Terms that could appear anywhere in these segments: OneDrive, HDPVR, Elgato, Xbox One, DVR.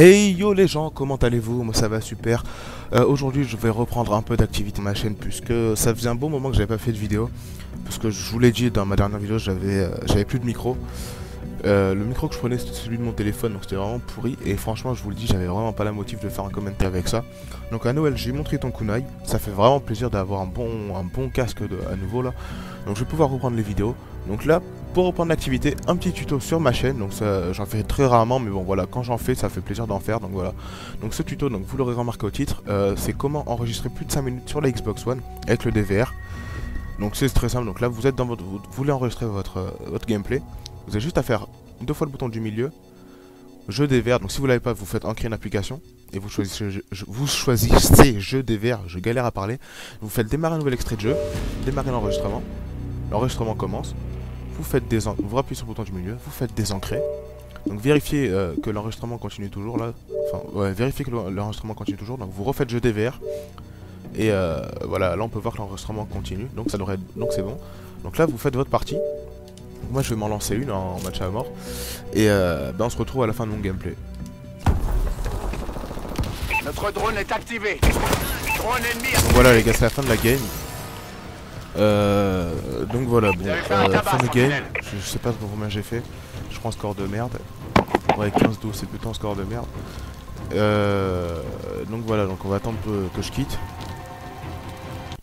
Hey yo les gens, comment allez-vous? Moi ça va super. Aujourd'hui je vais reprendre un peu d'activité ma chaîne puisque ça faisait un bon moment que j'avais pas fait de vidéo. Parce que je vous l'ai dit dans ma dernière vidéo, j'avais plus de micro. Le micro que je prenais c'était celui de mon téléphone, donc c'était vraiment pourri. Et franchement je vous le dis, j'avais vraiment pas la motive de faire un commentaire avec ça. Donc à Noël j'ai montré ton kunai, ça fait vraiment plaisir d'avoir un bon casque à nouveau là. Donc je vais pouvoir reprendre les vidéos. Donc là, pour reprendre l'activité, un petit tuto sur ma chaîne. Donc ça, j'en fais très rarement, mais bon voilà, quand j'en fais, ça fait plaisir d'en faire. Donc voilà. Donc ce tuto, donc vous l'aurez remarqué au titre, c'est comment enregistrer plus de 5 minutes sur la Xbox One avec le DVR. Donc c'est très simple. Donc là, vous êtes dans votre, vous voulez enregistrer votre gameplay. Vous avez juste à faire deux fois le bouton du milieu, jeu DVR. Donc si vous l'avez pas, vous faites ancrer une application et vous choisissez jeu DVR. Je galère à parler. Vous faites démarrer un nouvel extrait de jeu, démarrer l'enregistrement. L'enregistrement commence. Vous appuyez sur le bouton du milieu, vous faites désancrer. Donc vérifiez que l'enregistrement continue toujours là. Enfin, ouais, vérifiez que l'enregistrement continue toujours. Donc vous refaites jeu DVR. Et voilà, là on peut voir que l'enregistrement continue. Donc ça devrait être... donc c'est bon. Donc là vous faites votre partie. Moi je vais m'en lancer une en match à mort. Et ben, on se retrouve à la fin de mon gameplay. Notre drone est activé. Drone ennemi. Donc voilà les gars, c'est la fin de la game. Donc voilà, bon, fin de game, je sais pas combien j'ai fait, je prends score de merde, ouais 15-12 c'est plutôt un score de merde, donc voilà, donc on va attendre que je quitte,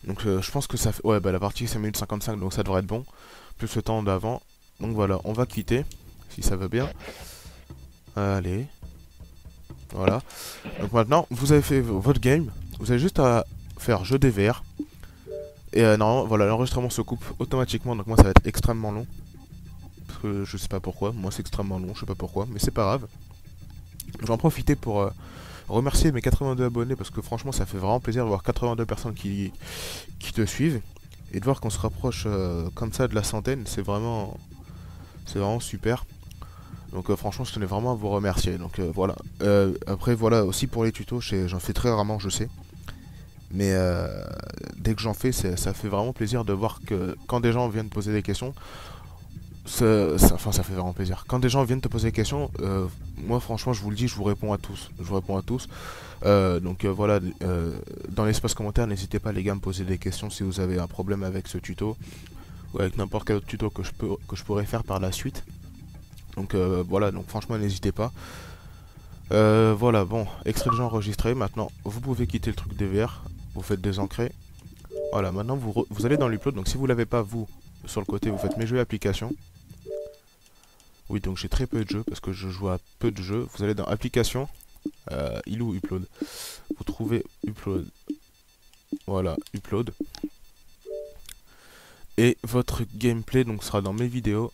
donc je pense que ça fait, ouais bah la partie 5 minutes 55 donc ça devrait être bon, plus le temps d'avant, donc voilà, on va quitter, si ça veut bien, allez, voilà, donc maintenant vous avez fait votre game, vous avez juste à faire jeu DVR. Et normalement, voilà, l'enregistrement se coupe automatiquement, donc moi ça va être extrêmement long. Parce que je sais pas pourquoi, moi c'est extrêmement long, je sais pas pourquoi, mais c'est pas grave. J'en profite pour remercier mes 82 abonnés, parce que franchement ça fait vraiment plaisir de voir 82 personnes qui te suivent. Et de voir qu'on se rapproche comme ça de la centaine, c'est vraiment super. Donc franchement je tenais vraiment à vous remercier, donc voilà. Après voilà, aussi pour les tutos, j'en fais très rarement, je sais. Mais dès que j'en fais, ça fait vraiment plaisir de voir que quand des gens viennent poser des questions, enfin ça fait vraiment plaisir. Quand des gens viennent te poser des questions, moi franchement je vous le dis, je vous réponds à tous. Je vous réponds à tous. Donc voilà, dans l'espace commentaire, n'hésitez pas les gars à me poser des questions si vous avez un problème avec ce tuto ou avec n'importe quel autre tuto que je pourrais faire par la suite. Donc voilà, donc franchement n'hésitez pas. Voilà, bon, extrait de jeu enregistré. Maintenant, vous pouvez quitter le truc DVR. Vous faites désancrer. Voilà, maintenant vous allez dans l'upload. Donc si vous l'avez pas, vous, sur le côté, vous faites mes jeux et applications. Oui, donc j'ai très peu de jeux parce que je joue à peu de jeux. Vous allez dans applications, il ou upload. Vous trouvez upload. Voilà, upload. Et votre gameplay donc sera dans mes vidéos.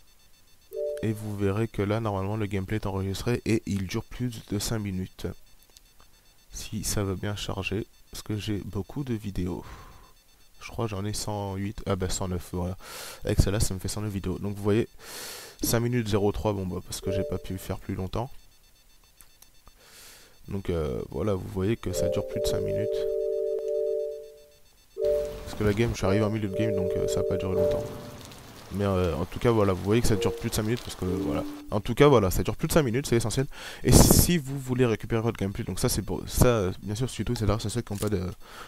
Et vous verrez que là, normalement, le gameplay est enregistré et il dure plus de 5 minutes. Si ça veut bien charger, parce que j'ai beaucoup de vidéos. Je crois j'en ai 108, ah bah 109, voilà. Avec celle-là, ça me fait 109 vidéos. Donc vous voyez, 5 minutes 03, bon bah parce que j'ai pas pu faire plus longtemps. Donc voilà, vous voyez que ça dure plus de 5 minutes. Parce que la game, je suis arrivé en milieu de game, donc ça n'a pas duré longtemps. Mais en tout cas voilà, vous voyez que ça dure plus de 5 minutes parce que voilà. En tout cas voilà, ça dure plus de 5 minutes, c'est essentiel. Et si vous voulez récupérer votre gameplay, donc ça c'est pour ça, bien sûr, surtout c'est grâce à ceux qui n'ont pas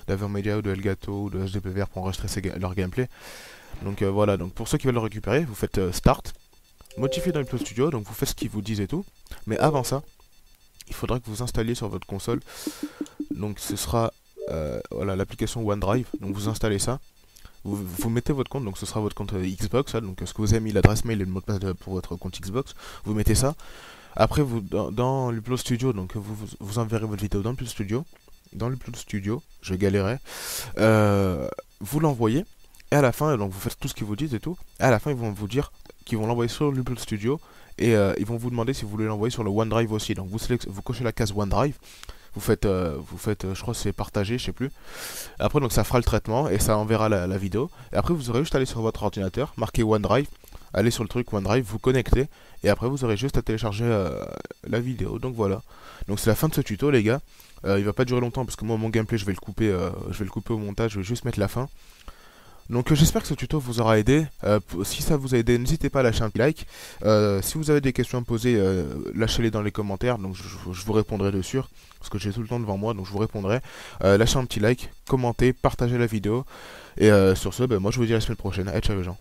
d'AverMedia ou de Elgato ou de HDPVR pour enregistrer leur gameplay. Donc voilà, donc pour ceux qui veulent le récupérer, vous faites Start, modifier dans Upload Studio, donc vous faites ce qu'ils vous disent et tout. Mais avant ça, il faudra que vous installiez sur votre console. Donc ce sera voilà l'application OneDrive, donc vous installez ça. Vous mettez votre compte, donc ce sera votre compte Xbox, là, donc ce que vous avez mis l'adresse mail et le mot de passe pour votre compte Xbox, vous mettez ça. Après, vous dans l'Upload Studio, donc vous enverrez votre vidéo dans l'Upload Studio. Dans l'Upload Studio, je galérais. Vous l'envoyez, et à la fin, donc vous faites tout ce qu'ils vous disent et tout. Et à la fin, ils vont vous dire qu'ils vont l'envoyer sur l'Upload Studio, et ils vont vous demander si vous voulez l'envoyer sur le OneDrive aussi. Donc vous cochez la case OneDrive. Vous faites je crois que c'est partagé, je sais plus. Après donc ça fera le traitement et ça enverra la vidéo. Et après vous aurez juste à aller sur votre ordinateur, marquer OneDrive, aller sur le truc OneDrive, vous connecter. Et après vous aurez juste à télécharger la vidéo. Donc voilà. Donc c'est la fin de ce tuto les gars. Il va pas durer longtemps parce que moi mon gameplay je vais le couper au montage, je vais juste mettre la fin. Donc j'espère que ce tuto vous aura aidé. Si ça vous a aidé, n'hésitez pas à lâcher un petit like. Si vous avez des questions à me poser, lâchez-les dans les commentaires, donc je vous répondrai dessus, parce que j'ai tout le temps devant moi, donc je vous répondrai. Lâchez un petit like, commentez, partagez la vidéo, et sur ce, moi je vous dis à la semaine prochaine. Ciao les gens.